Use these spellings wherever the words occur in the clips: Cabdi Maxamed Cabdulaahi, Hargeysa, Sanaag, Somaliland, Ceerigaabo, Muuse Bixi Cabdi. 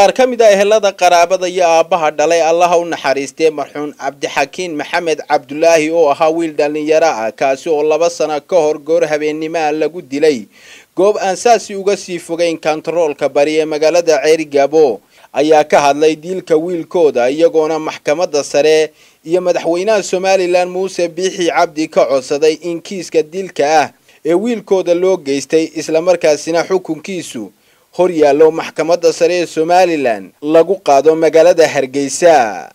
qaar kamida ehelada qaraabada iyo aabaha dhalay Allaha u naxariistay marxuun Cabdi Maxamed Cabdulaahi oo ahaa wiil dhalinyaro ah kaasi oo 2 sano ka hor goor habeenimo lagu dilay goob aan saasi uga sii fogeyn kontroolka bari ee magaalada Ceerigaabo ayaa ka hadlay dilka wiilkooda iyagoona maxkamadda sare iyo madaxweynaha Somaliland Muuse Bixi Cabdi ka codsaday in kiiska dilka ah ee wiilkooda loo geystay isla markaasina xukunkiisu hor yaallo maxkamadda sare Somaliland lagu qaado magaalada Hargeysa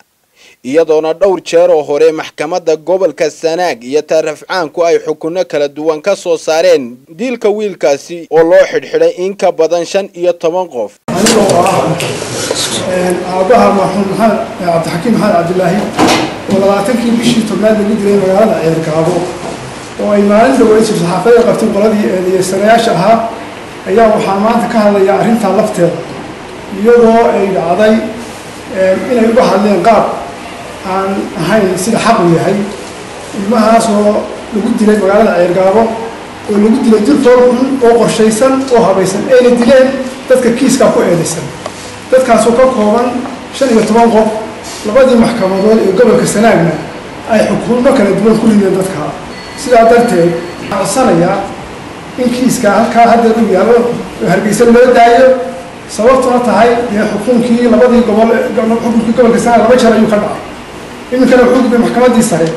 iyadoona dhowr jeer oo hore maxkamadda gobolka Sanaag iyo Tarafcaan ku ay xukunno kala duwan ka soo saareen dilka wiilkaasi oo loo xidhxidhay in ka badan 15 qof aabaha maxamed Cabdulaahi oo 20 bishii Tobnaad lagu dilay magaalada Ceerigaabo oo ay maalintii way saxaafadda qabtay qoladii ee sarayaasha ahaa ayaa waxa maanta ka hadlaya arrinta lafteeda iyadoo ay dhacday inay u hadleen qaab aan ahayn sida xaq u yahay ilmahaas oo lagu dilay magaalada Ceerigaabo oo lagu dilay dil toos oo qorshaysan oo habaysan ee la dileen dadka kiiska ku eedaysan dadkaas oo ka kooban 15 qof labadii maxkamadood ee gobolka Sanaagna ay xukuumo kala duwan ku leeyeen dadka sidaa darteed codsanaya in kiiska halkaa hadda lagu yaalo Hargeysa loo daayo sababtuna tahay in xukunkii labadii gobol gobolka Sanaagna laba jeer ayuu ka dhacay إن كانوا يقولون أن المحكمة السرية،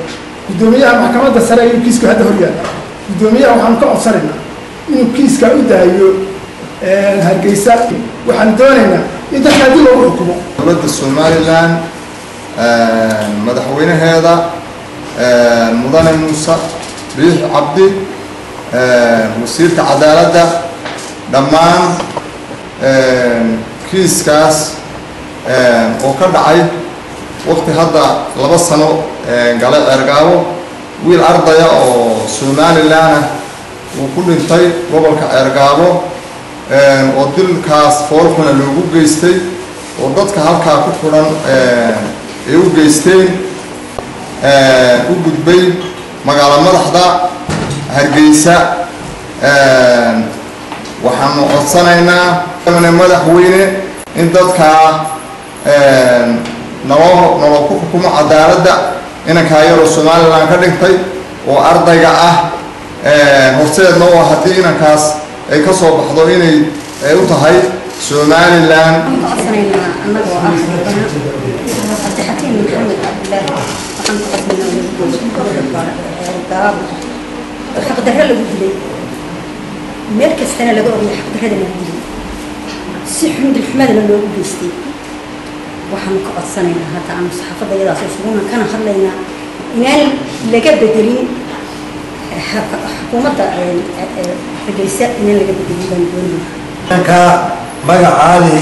الدومية المحكمة السرية يكيس كهذا هريان، الدومية وحن كأف سرنا، إنه كيس كأودا يو هالكيسات وحن دوننا، إذا حدي لو ركبوا. ضد الصوماليلان مدحوين هذا مدن موسى بيح عبدي مسيرة عدالة دمان كيس كاس وكرد عيب. وقت هذا لبسنا قلعة أرجاو والأرض يا سومان اللي أنا وكل الطيب قبل كأرجاو وضل كاس فورق من الوجوب جيستي وضد كهرب كأكل فرن يوجد جيستي وجود بيل مقالة مرحضة هالجيسة وحنا قصنا هنا من المدح وينه إن ضد كا نواه كم عدالة إنك هاي الصومال لان كذا طيب وأرض جاءه مرسل نواه هذه إنك هاس كسب حضوريني وتهاي الصومال لان أصلنا أنا جواه حتيم محمد عبد الله وحمد قسمنا وجبارة داب حقد هلا وجبلي مركز سنة لجوا حقد هذا الوجبلي سحمد الحمد لنا وجبستي وحنا قصنا هذا عن الصحافة ديال أسوسونا كان خلينا إن اللي جاب بدرين حكومة الرئيسات إن اللي جاب بدرين بنقول كا ما عالي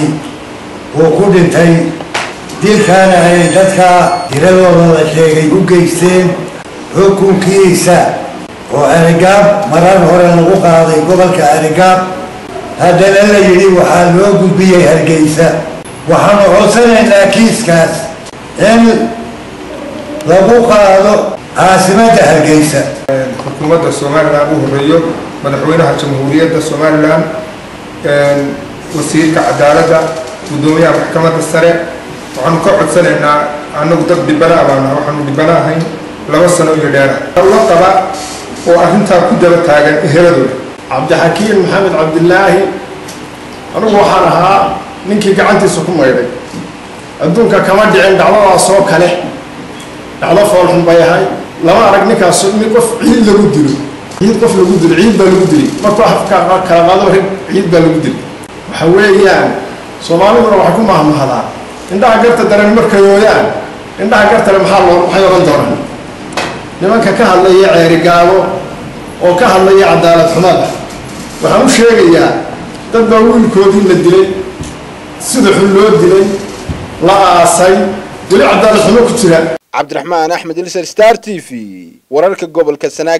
وجود انتي دي كان عيدتك يرلو هذا الشيء يجوك يستين حكم كيسة وأرجاب مران هران وقع هذا يقولك أرجاب هذا اللي يجي وحال وجود بيه هالكيسة وحنا عصنا إن كيس كاس إن لبوق هذا عاصمة هالجيسة. حكومة الصومال أبوه ريو مدحوينها الجمهورية الصوماليان وسيلة عدالة ودومية محكمة السرع وحنا كعد سنة إن عنا قدرت ببناء وأنا وحنا ببناء هين لوصلنا وجدنا. الله طبعا وأنت قدرت هذا هذول. Cabdi Maxamed Cabdulaahi أنا وحناها ninkii gacantiisa ku maydhay adduunka kama dhicin dhacdada soo kale dhacdo fool xun bay ahay lama arag ninkaas mid qof ciid lagu dilo ciid baa lagu dilay marka afka kala qaado ciid baa lagu dilay waxa weeyaan Soomaaliduna waxa ku mahmahadaa indhaha garta dareen markay ooyaan indhaha garta maxaa loo xayran doonaa nimanka ka hadlaya Ceerigaabo oo ka hadlaya cadaalad xumada waxa uu sheegayaa dad baa wiilkoodii la dilay سيدي حلول دلين لا سي دلين عدالة حلول كتيرا عبد الرحمن أحمد السر ستار تي في ورارك الجوبل كالسناك.